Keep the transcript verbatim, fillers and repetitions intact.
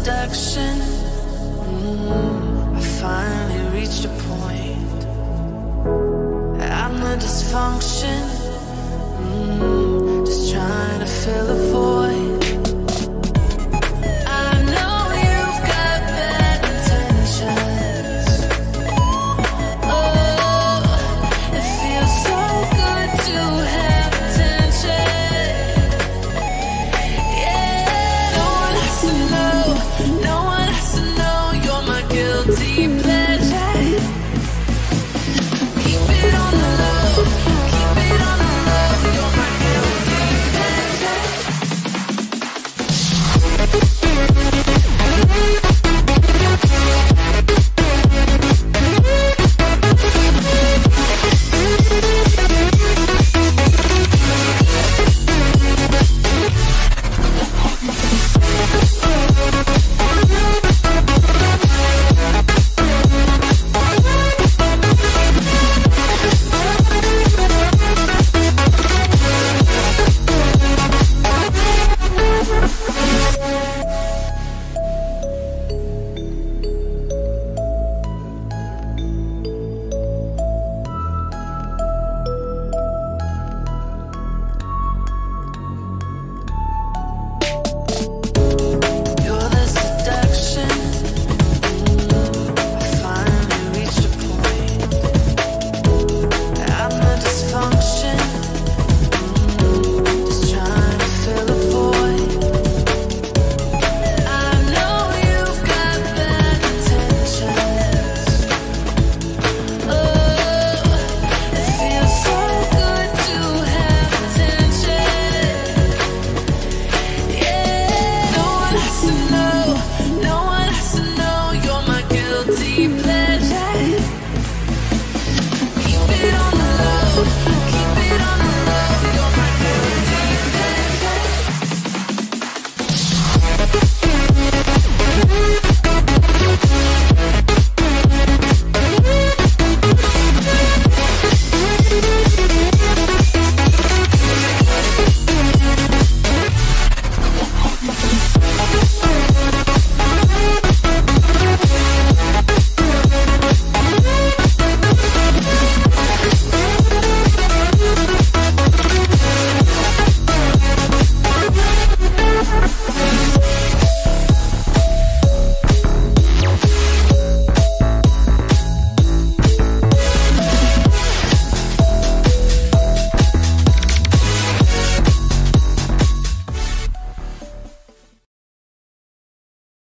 seduction. Mm, I finally reached a point. I'm the dysfunction. Mm, just trying to fill a void.